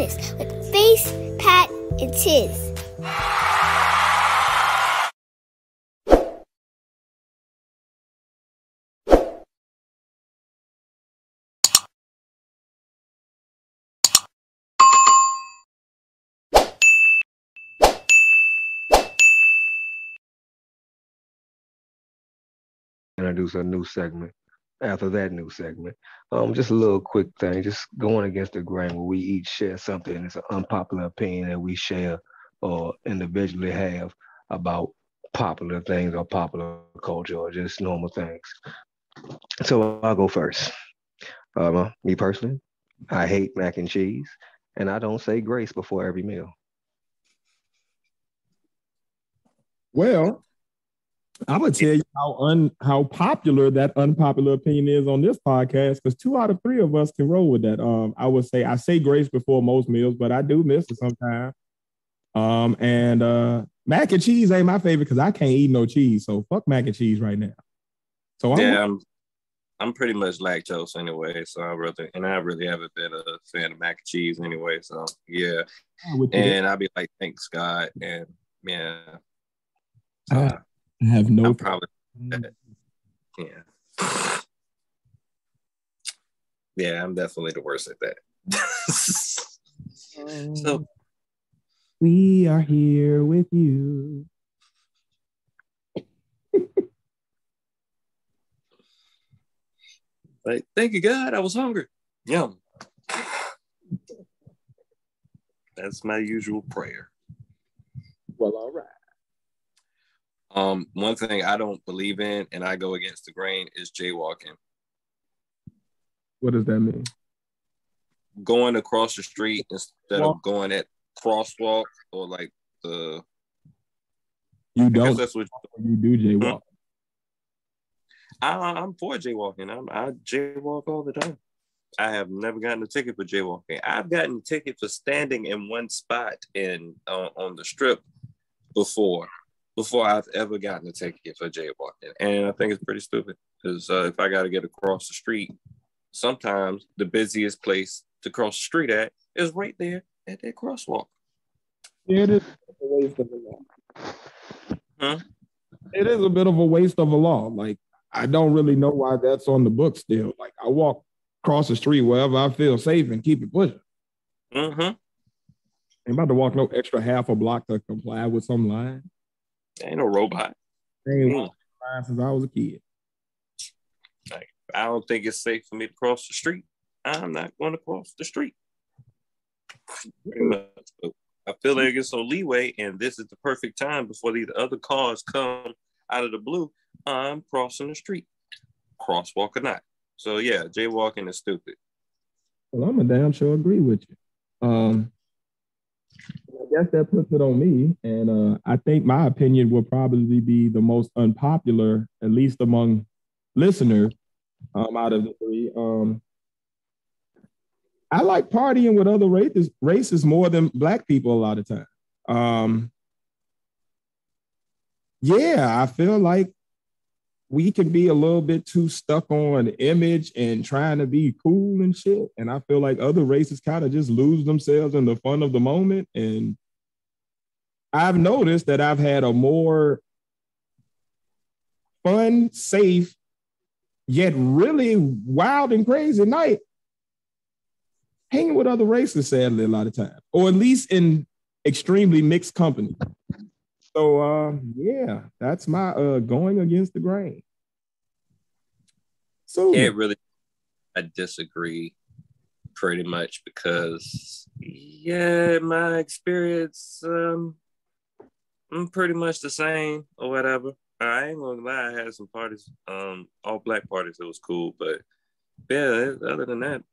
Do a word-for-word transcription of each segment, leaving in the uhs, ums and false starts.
bonus with Phace, Pat, and Tiz. Introduce a new segment after that new segment. Um, just a little quick thing, just going against the grain where we each share something. It's an unpopular opinion that we share or individually have about popular things or popular culture or just normal things. So I'll go first. Um, me personally, I hate mac and cheese, and I don't say grace before every meal. Well, I'm gonna tell you how un how popular that unpopular opinion is on this podcast, because two out of three of us can roll with that. Um, I would say I say grace before most meals, but I do miss it sometimes. Um, and uh, mac and cheese ain't my favorite because I can't eat no cheese, so fuck mac and cheese right now. So I'm yeah, I'm, I'm pretty much lactose anyway, so I rather and I really haven't been a fan of mac and cheese anyway, so yeah. And I'll be like, thanks God, and yeah. Uh, uh, I have no problem. Yeah. Yeah, I'm definitely the worst at that. So we are here with you. Like, thank you, God, I was hungry. Yum. That's my usual prayer. Well, all right. Um, one thing I don't believe in, and I go against the grain, is jaywalking. What does that mean? Going across the street instead Walk. of going at crosswalk or like the. You don't. That's what you do. You do jaywalk. I, I'm for jaywalking. I'm, I jaywalk all the time. I have never gotten a ticket for jaywalking. I've gotten a ticket for standing in one spot in uh, on the strip before. Before I've ever gotten a ticket for jaywalking. And I think it's pretty stupid because uh, if I got to get across the street, sometimes the busiest place to cross the street at is right there at that crosswalk. It is a waste of a law. Huh? It is a bit of a waste of a law. Like, I don't really know why that's on the book still. Like, I walk across the street wherever I feel safe and keep it pushing. Mm-hmm. I'm about to walk no extra half a block to comply with some line. Ain't no robot. Ain't mm. Since I was a kid. Like, I don't think it's safe for me to cross the street. I'm not going to cross the street. I feel like it's on leeway, and this is the perfect time before these other cars come out of the blue. I'm crossing the street, crosswalk or not. So yeah, jaywalking is stupid. Well, I'm a damn sure agree with you. Um. I guess that puts it on me, and uh, I think my opinion will probably be the most unpopular, at least among listeners, um, out of the three. Um, I like partying with other races, races more than Black people a lot of time. Um, yeah, I feel like we can be a little bit too stuck on image and trying to be cool and shit. And I feel like other races kind of just lose themselves in the fun of the moment. And I've noticed that I've had a more fun, safe, yet really wild and crazy night hanging with other races, sadly, a lot of times, or at least in extremely mixed company. So, uh, yeah, that's my uh, going against the grain. So it really, I disagree pretty much because, yeah, my experience, um, I'm pretty much the same or whatever. I ain't gonna lie, I had some parties, um, all Black parties, it was cool, but yeah, other than that,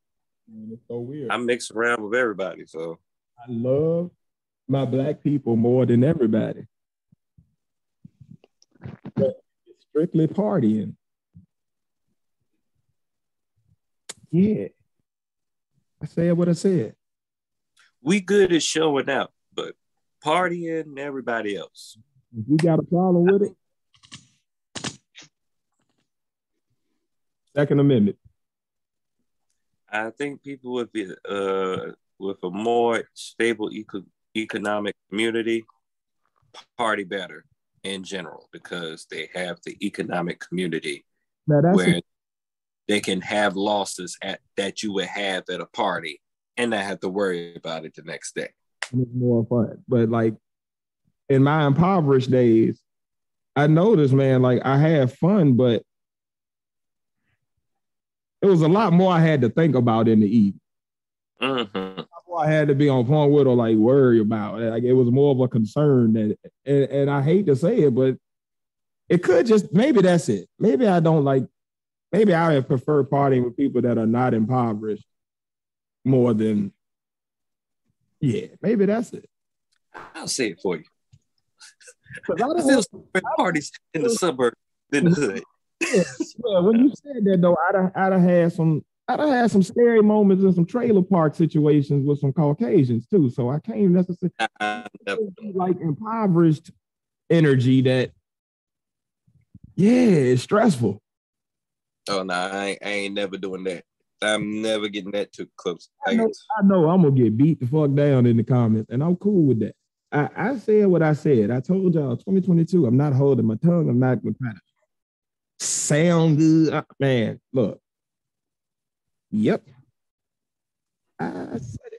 it's so weird. I mix around with everybody, so I love my Black people more than everybody. But strictly partying. Yeah. I said what I said. We good at showing out, but partying and everybody else. If you got a problem with it, Second Amendment. I think people would be uh, with a more stable eco economic community, party better in general, because they have the economic community where they can have losses at that you would have at a party and not have to worry about it the next day. It's more fun. But like in my impoverished days, I noticed, man, like I had fun, but it was a lot more I had to think about in the evening. Mm-hmm. I had to be on point with or like worry about. Like it was more of a concern that, and, and I hate to say it, but it could just, maybe that's it. Maybe I don't like, maybe I would prefer partying with people that are not impoverished more than, yeah, maybe that's it. I'll say it for you. I don't feel have, parties I don't, in the suburb than the hood. Yeah, yeah, when you said that though, I'd have, I'd have had some I done had some scary moments in some trailer park situations with some Caucasians too. So I can't necessarily uh, like impoverished energy that, yeah, it's stressful. Oh, no, nah, I, I ain't never doing that. I'm never getting that too close. I, I, know, I know I'm going to get beat the fuck down in the comments, and I'm cool with that. I, I said what I said. I told y'all twenty twenty-two, I'm not holding my tongue. I'm not going to sound good. Man, look. Yep. I said it.